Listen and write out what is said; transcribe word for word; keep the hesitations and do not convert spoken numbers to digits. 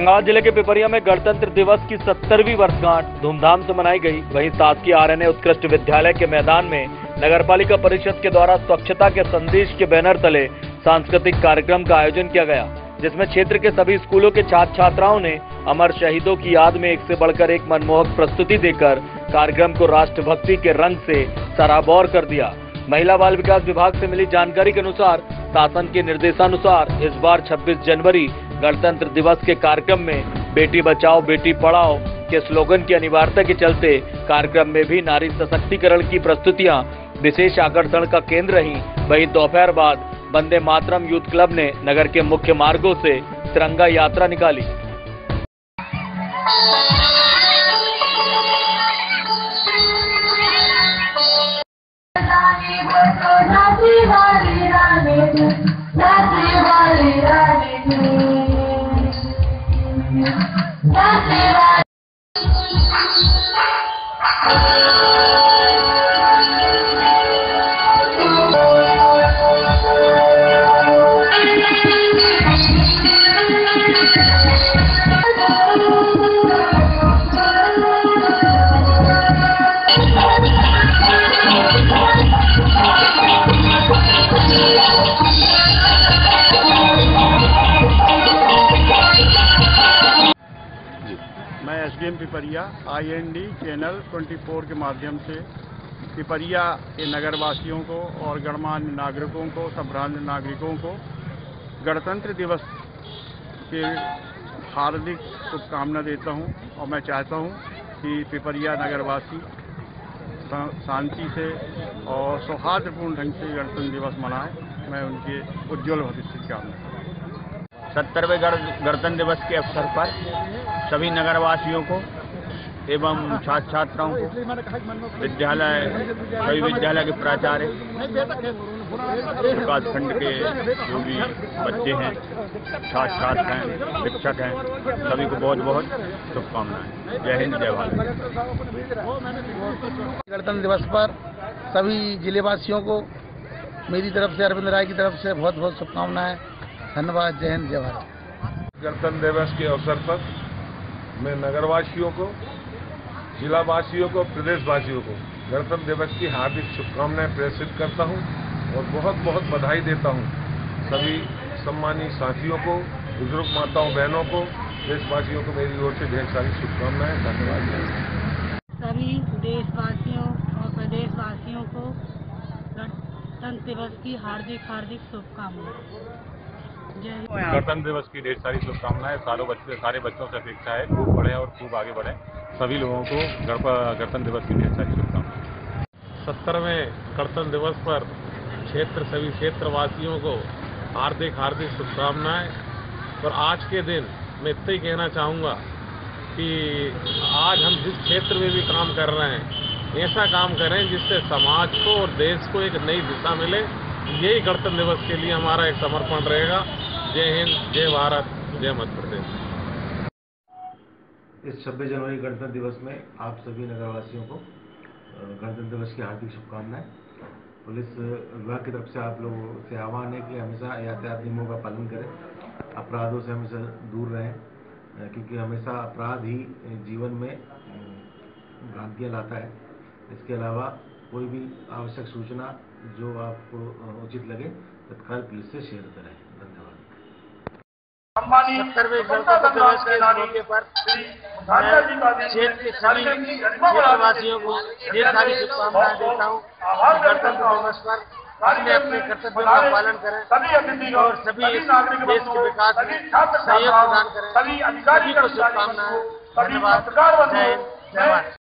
होशंगाबाद जिले के पिपरिया में गणतंत्र दिवस की सत्तरवीं वर्षगांठ धूमधाम से मनाई गई। वहीं शासकीय आर एन ए उत्कृष्ट विद्यालय के मैदान में नगरपालिका परिषद के द्वारा स्वच्छता के संदेश के बैनर तले सांस्कृतिक कार्यक्रम का आयोजन किया गया, जिसमें क्षेत्र के सभी स्कूलों के छात्र छात्राओं ने अमर शहीदों की याद में एक से बढ़कर एक मनमोहक प्रस्तुति देकर कार्यक्रम को राष्ट्रभक्ति के रंग से सराबोर कर दिया। महिला बाल विकास विभाग से मिली जानकारी के अनुसार शासन के निर्देशानुसार इस बार छब्बीस जनवरी गणतंत्र दिवस के कार्यक्रम में बेटी बचाओ बेटी पढ़ाओ के स्लोगन की अनिवार्यता के चलते कार्यक्रम में भी नारी सशक्तिकरण की प्रस्तुतियां विशेष आकर्षण का केंद्र रहीं। वहीं दोपहर बाद वंदे मातरम यूथ क्लब ने नगर के मुख्य मार्गों से तिरंगा यात्रा निकाली। मैं S D M Pipariya I N D channel चौबीस के माध्यम से पिपरिया के नगरवासियों को और गणमान्य नागरिकों को, सम्भ्रांत नागरिकों को गणतंत्र दिवस के हार्दिक शुभकामना देता हूं। और मैं चाहता हूं कि पिपरिया नगरवासी शांति से और सौहार्दपूर्ण ढंग से गणतंत्र दिवस मनाएं। मैं उनके उज्ज्वल भविष्य की कामना करता हूं। सत्तरवें गणतंत्र दिवस के अवसर पर सभी नगरवासियों को एवं छात्र छात्राओं को विद्यालय सभी विद्यालय के प्राचार्य विकासखंड के जो भी बच्चे हैं छात्र छात्र हैं शिक्षक हैं सभी को बहुत बहुत शुभकामनाएं। जय हिंद जय भारत। गणतंत्र दिवस पर सभी जिलेवासियों को मेरी तरफ से अरविंद राय की तरफ से बहुत बहुत शुभकामनाएं। धन्यवाद। जय हिंद जय भारत। गणतंत्र दिवस के अवसर पर मैं नगरवासियों को जिलावासियों को प्रदेशवासियों को गणतंत्र दिवस की हार्दिक शुभकामनाएं प्रेषित करता हूं और बहुत बहुत बधाई देता हूं सभी सम्मानित साथियों को बुजुर्ग माताओं बहनों को देशवासियों को मेरी ओर से ढेर सारी शुभकामनाएं। धन्यवाद। सभी देशवासियों और प्रदेशवासियों को गणतंत्र दिवस की हार्दिक हार्दिक शुभकामनाएं। गणतंत्र दिवस की ढेर सारी शुभकामनाएं। सालों बच्चे सारे बच्चों से अपेक्षा है खूब पढ़े और खूब आगे बढ़े। सभी लोगों को गणतंत्र दिवस की ढेर सारी शुभकामनाएं। सत्तरवें गणतंत्र दिवस पर क्षेत्र सभी क्षेत्रवासियों को हार्दिक हार्दिक शुभकामनाएं। और आज के दिन मैं इतना ही कहना चाहूँगा कि आज हम जिस क्षेत्र में भी काम कर रहे हैं ऐसा काम करें जिससे समाज को और देश को एक नई दिशा मिले। यही गणतंत्र दिवस के लिए हमारा एक समर्पण रहेगा। जय हिंद जय भारत जय मध्य प्रदेश। इस छब्बीस जनवरी गणतंत्र दिवस में आप सभी नगरवासियों को गणतंत्र दिवस की हार्दिक शुभकामनाएं। पुलिस विभाग की तरफ से आप लोगों से आह्वान है कि हमेशा यातायात नियमों का पालन करें, अपराधों से हमेशा दूर रहें, क्योंकि हमेशा अपराध ही जीवन में भ्रांतियाँ लाता है। इसके अलावा कोई भी आवश्यक सूचना जो आपको उचित लगे तत्काल पुलिस से शेयर करें। धन्यवाद। सत्तरवें गणतंत्र दिवस के मौके पर क्षेत्र के सभी क्षेत्रवासियों को ढेर सारी शुभकामनाएं देता हूँ। गणतंत्र दिवस पर अपने अपने कर्तव्यों का पालन करें और सभी देश के विकास में सहयोग प्रदान करें। सभी को शुभकामनाएं। धन्यवाद। जय हिंद जय भारत।